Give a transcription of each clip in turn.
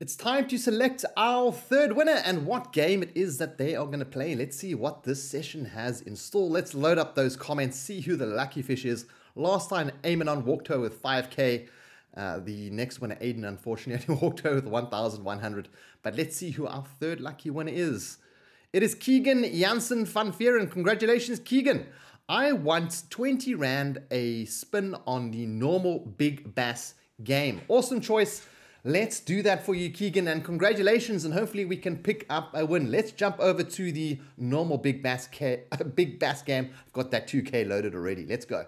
It's time to select our third winner and what game it is that they are going to play. Let's see what this session has in store. Let's load up those comments, see who the lucky fish is. Last time, Eamon walked her with 5K. The next winner, Aiden, unfortunately, only walked her with 1,100. But let's see who our third lucky winner is. It is Keegan Jansen van Fieren. Congratulations, Keegan. I want 20 Rand a spin on the normal Big Bass game. Awesome choice. Let's do that for you, Keegan, and congratulations, and hopefully we can pick up a win. Let's jump over to the normal Big Bass game. I've got that 2K loaded already. Let's go.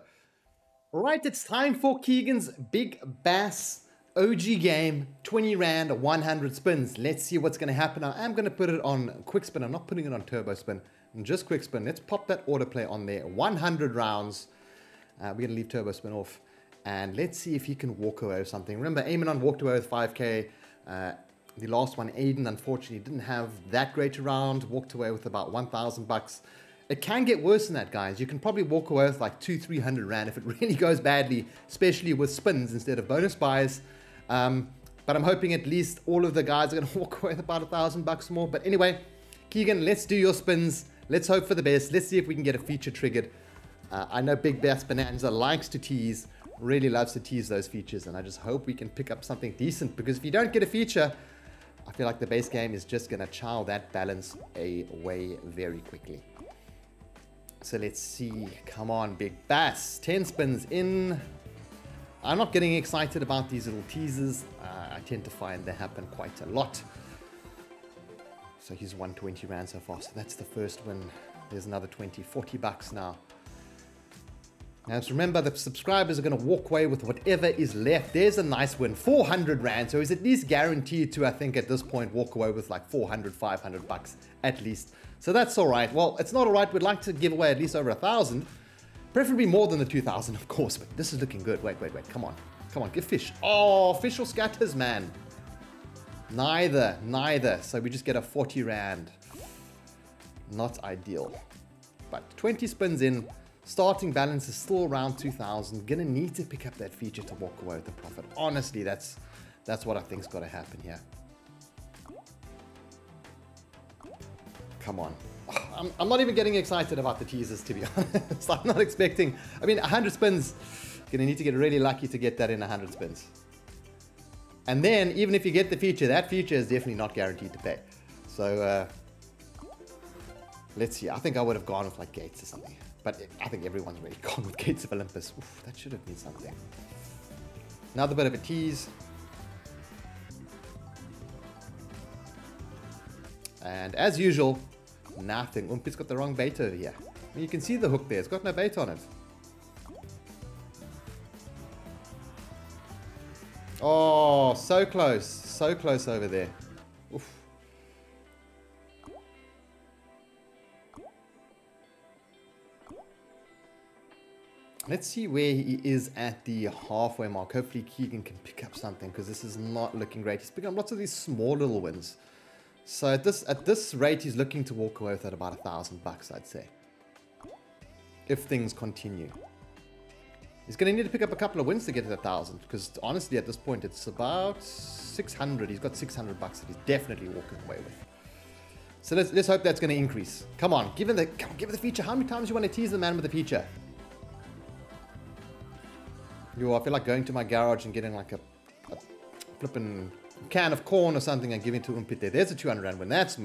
All right, it's time for Keegan's Big Bass OG game, 20 Rand, 100 spins. Let's see what's going to happen. I am going to put it on quick spin. I'm not putting it on turbo spin, just quick spin. Let's pop that autoplay on there. 100 rounds. We're going to leave turbo spin off. And let's see if he can walk away with something. Remember, Eamon walked away with 5K. The last one, Aiden, unfortunately, didn't have that great a round. Walked away with about 1,000 bucks. It can get worse than that, guys. You can probably walk away with like 200-300 Rand if it really goes badly, especially with spins instead of bonus buys. But I'm hoping at least all of the guys are going to walk away with about 1,000 bucks more. But anyway, Keegan, let's do your spins. Let's hope for the best. Let's see if we can get a feature triggered. I know Big Bass Bonanza likes to tease. Really loves to tease those features, and I just hope we can pick up something decent, because if you don't get a feature, I feel like the base game is just going to chow that balance away very quickly. So let's see. Come on, Big Bass. 10 spins in. I'm not getting excited about these little teasers. I tend to find they happen quite a lot. So he's won 20 Rand so far. So that's the first win. There's another 20, 40 bucks now. Now, just remember, the subscribers are going to walk away with whatever is left. There's a nice win, 400 Rand. So he's at least guaranteed to, I think, at this point, walk away with like 400, 500 bucks at least. So that's all right. Well, it's not all right. We'd like to give away at least over 1,000, preferably more than the 2,000, of course. But this is looking good. Wait. Come on. Come on. Give fish. Oh, fish or scatters, man. Neither. So we just get a 40 Rand. Not ideal. But 20 spins in. Starting balance is still around 2,000. Gonna need to pick up that feature to walk away with a profit. Honestly, that's what I think's got to happen here. Come on. I'm not even getting excited about the teasers, to be honest. I'm not expecting. I mean, 100 spins. Gonna need to get really lucky to get that in 100 spins. And then, even if you get the feature, that feature is definitely not guaranteed to pay. So, let's see. I think I would have gone with like Gates or something. But I think everyone's really gone with Gates of Olympus. Oof, that should have been something. Another bit of a tease. And as usual, nothing. Oompi's got the wrong bait over here. You can see the hook there. It's got no bait on it. Oh, so close. So close over there. Oof. Let's see where he is at the halfway mark. Hopefully Keegan can pick up something, because this is not looking great. He's picking up lots of these small little wins. So at this rate, he's looking to walk away with at about 1,000 bucks, I'd say. If things continue. He's going to need to pick up a couple of wins to get to 1,000, because honestly, at this point, it's about 600. He's got 600 bucks that he's definitely walking away with. So let's hope that's going to increase. Come on, give him the feature. How many times do you want to tease the man with the feature? Yo, I feel like going to my garage and getting like a flippin' can of corn or something and giving to Oompit there. There's a 200 Rand win. That's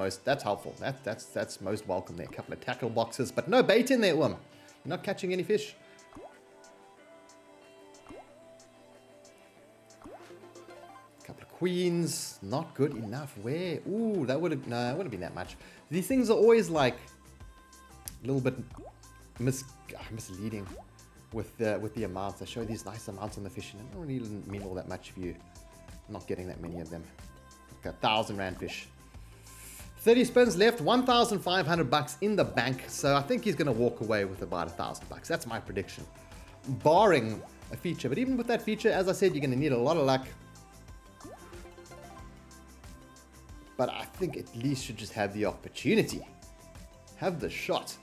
helpful. That's most welcome there. A couple of tackle boxes, but no bait in there, Oom. You're not catching any fish. A couple of queens. Not good enough. Where? Ooh, it wouldn't have been that much. These things are always like a little bit misleading. With the amounts. They show these nice amounts on the fish, and it don't really mean all that much if you're not getting that many of them. Like 1,000 Rand fish. 30 spins left, 1,500 bucks in the bank. So I think he's going to walk away with about 1,000 bucks. That's my prediction. Barring a feature. But even with that feature, as I said, you're going to need a lot of luck. But I think at least you just have the opportunity. Have the shot.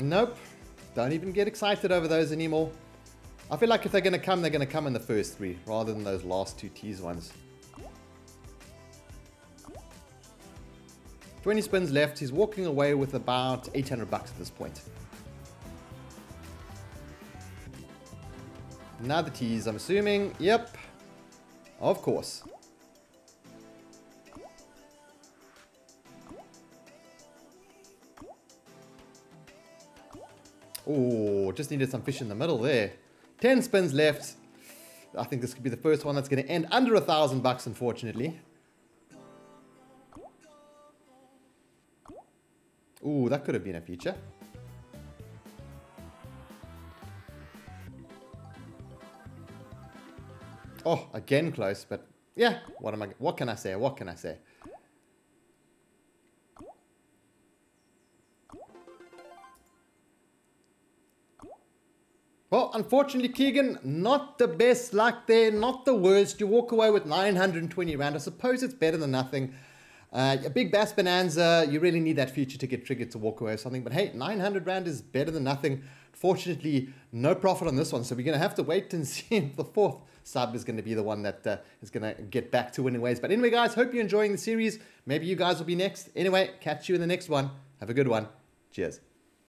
Nope. Don't even get excited over those anymore. I feel like if they're going to come, they're going to come in the first three, rather than those last two tease ones. 20 spins left. He's walking away with about 800 bucks at this point. Another tease, I'm assuming. Yep. Of course. Oh, just needed some fish in the middle there. 10 spins left. I think this could be the first one that's going to end under 1,000 bucks, unfortunately. Ooh, that could have been a feature. Oh, again close, but yeah, what can I say? What can I say? Well, unfortunately, Keegan, not the best luck there, not the worst. You walk away with 920 rand. I suppose it's better than nothing. A Big Bass Bonanza, you really need that feature to get triggered to walk away with something. But hey, 900 rand is better than nothing. Fortunately, no profit on this one. So we're going to have to wait and see if the fourth sub is going to be the one that is going to get back to winning ways. But anyway, guys, hope you're enjoying the series. Maybe you guys will be next. Anyway, catch you in the next one. Have a good one. Cheers.